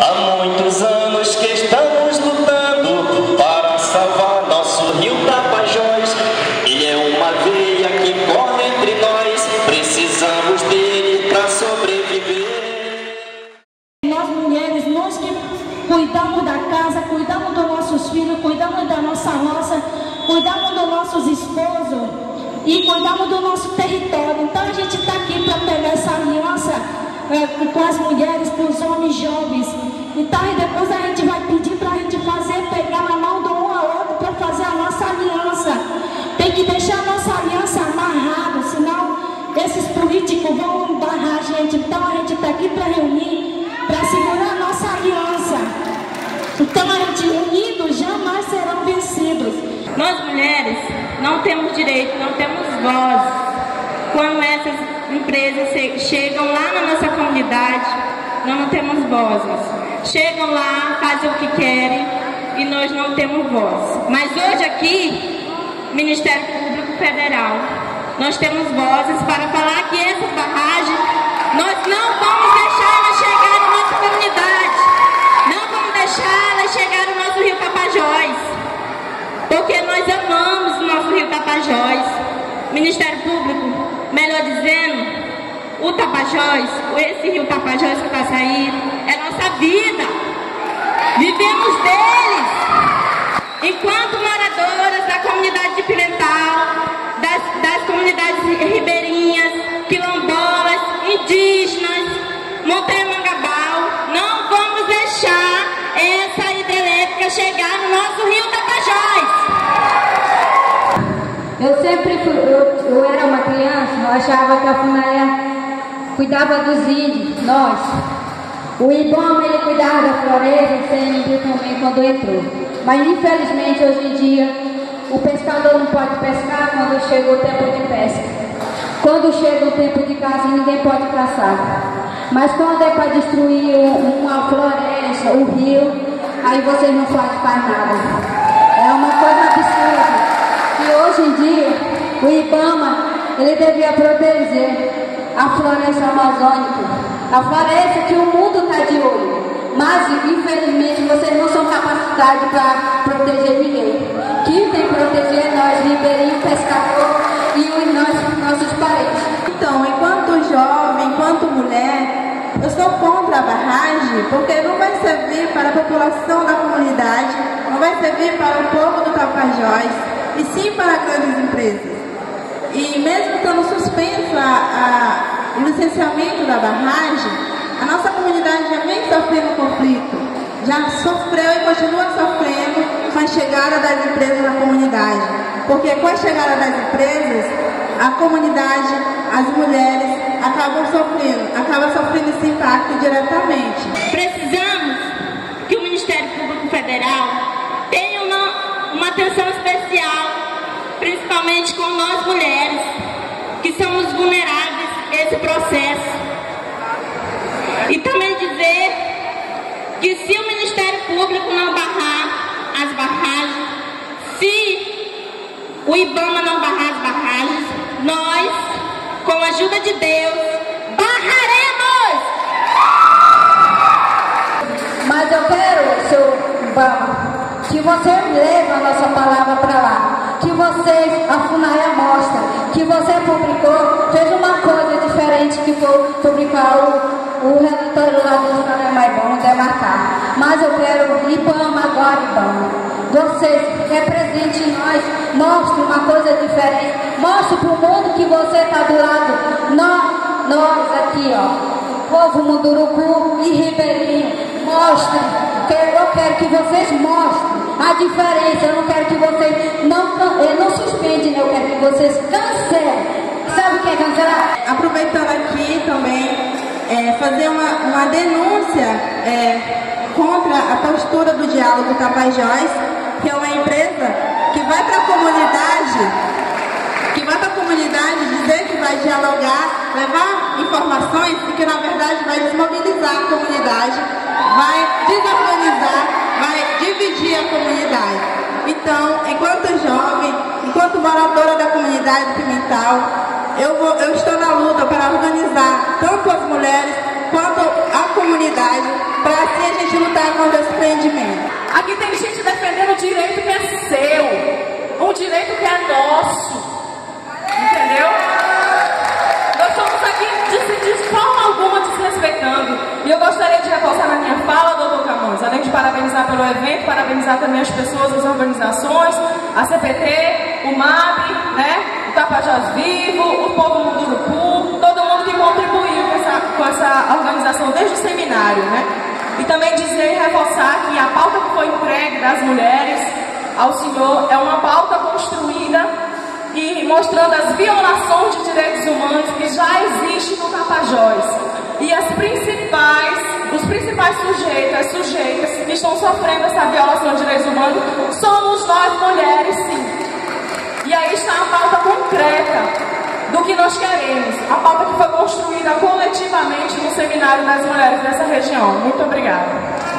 Há muitos anos que estamos lutando para salvar nosso rio Tapajós. Ele é uma veia que corre entre nós, precisamos dele para sobreviver. Nós mulheres, nós que cuidamos da casa, cuidamos dos nossos filhos, cuidamos da nossa roça, cuidamos dos nossos esposos e cuidamos do nosso território. Então a gente está aqui para pegar essa aliança com as mulheres, com os homens jovens. Então, e depois a gente vai pedir para a gente fazer, pegar na mão do um ao outro para fazer a nossa aliança. Tem que deixar a nossa aliança amarrada, senão esses políticos vão barrar a gente. Então, a gente está aqui para reunir, para segurar a nossa aliança. Então, a gente unidos jamais serão vencidos. Nós mulheres não temos direito, não temos voz. Quando essas empresas chegam lá na nossa comunidade, nós não temos vozes. Chegam lá, fazem o que querem e nós não temos voz. Mas hoje aqui, Ministério Público Federal, nós temos vozes para falar que essa barragem nós não vamos deixar ela chegar na nossa comunidade. Não vamos deixar ela chegar no nosso rio Capajós, porque nós amamos o nosso rio Capajós. Ministério Público, melhor dizendo, o Tapajós, esse rio Tapajós que está saindo, é nossa vida. Vivemos deles. Enquanto moradoras da comunidade de Pimental, das comunidades ribeirinhas, quilombolas, indígenas, Montemangabal, não vamos deixar essa hidrelétrica chegar no nosso rio Tapajós. Eu sempre fui... Eu era uma criança, eu achava que a Funai cuidava dos índios, nós. O Ibama, ele cuidava da floresta, o índio também quando entrou. Mas infelizmente hoje em dia o pescador não pode pescar quando chega o tempo de pesca. Quando chega o tempo de caça, ninguém pode caçar. Mas quando é para destruir uma floresta, um rio, aí vocês não fazem mais nada. É uma coisa absurda. E hoje em dia o Ibama, ele devia proteger a floresta amazônica, a floresta que o mundo está de olho. Mas, infelizmente, vocês não são capacitados para proteger ninguém. Quem tem que proteger é nós, ribeirinhos, pescadores e os nossos parentes. Então, enquanto jovem, enquanto mulher, eu sou contra a barragem, porque não vai servir para a população da comunidade, não vai servir para o povo do Tapajós, e sim para grandes empresas. E mesmo estando suspenso o licenciamento da barragem, a nossa comunidade já vem sofrendo conflito, já sofreu e continua sofrendo com a chegada das empresas na comunidade. Porque com a chegada das empresas, a comunidade, as mulheres, acabam sofrendo esse impacto diretamente. Precisamos que o Ministério Público Federal tenha uma atenção especial, principalmente com nós mulheres, que somos vulneráveis a esse processo. E também dizer que se o Ministério Público não barrar as barragens, se o Ibama não barrar as barragens, nós, com a ajuda de Deus, barraremos! Mas eu quero, seu Ibama, que você leve a nossa palavra para lá. Que vocês, a Funai mostra, que você publicou, fez uma coisa diferente que foi publicar o relatório lá do Funai, mas bom, demarcar. Mas eu quero, Ibama, agora Ibama, vocês representem nós, mostre uma coisa diferente, mostre pro mundo que você está do lado, nós aqui, ó, povo Munduruku e ribeirinho, mostre, eu quero que vocês mostrem a diferença. Eu não quero que vocês não suspendem, eu quero que vocês cancelem. Sabe o que é cancelar? Aproveitando aqui também, fazer uma denúncia contra a postura do Diálogo Tapajós, que é uma empresa que vai para a comunidade, dizer que vai dialogar, levar informações que na verdade vai desmobilizar a comunidade, vai desorganizar, vai dividir a comunidade. Então, enquanto jovem, enquanto moradora da comunidade Pimental, eu estou na luta para organizar tanto as mulheres quanto a comunidade, para assim a gente empreendimento. Aqui tem gente defendendo o direito que é seu, um direito que é nosso, entendeu? Nós estamos aqui de forma alguma desrespeitando. E eu gostaria de reforçar na minha fala, doutor Camões, além de parabenizar pelo evento, parabenizar também as pessoas, as organizações, a CPT, o MAB, né? O Tapajós Vivo, o Povo Munduruku, todo mundo que contribuiu com essa organização desde o seminário, né? E também dizer e reforçar que a pauta que foi entregue das mulheres ao senhor é uma pauta construída e mostrando as violações de direitos humanos que já existem no Tapajós. E os principais sujeitas que estão sofrendo essa violação de direitos humanos somos nós mulheres, sim. E aí está a pauta concreta do que nós queremos, a pauta que foi construída coletivamente no Seminário das Mulheres dessa região. Muito obrigada.